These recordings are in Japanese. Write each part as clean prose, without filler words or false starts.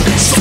私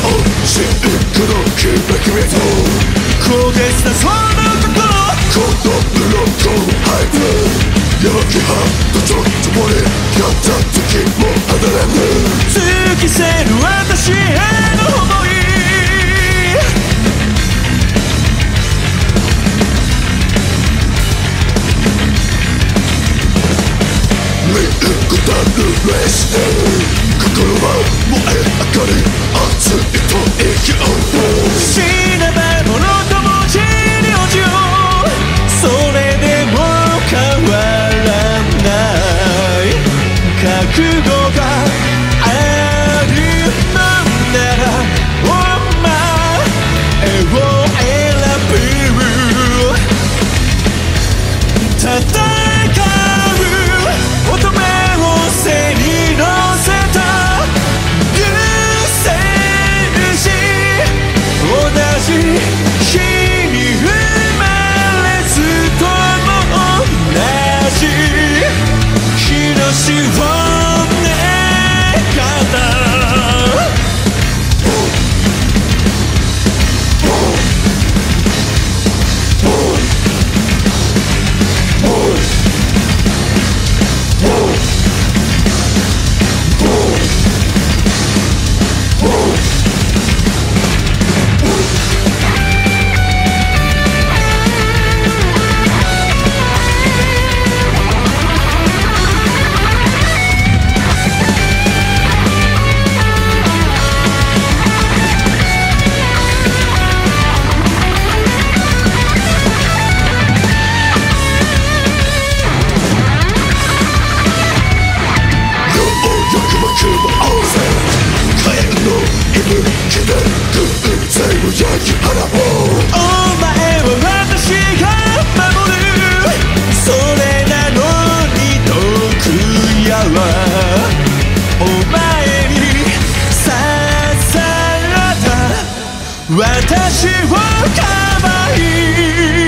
をかばい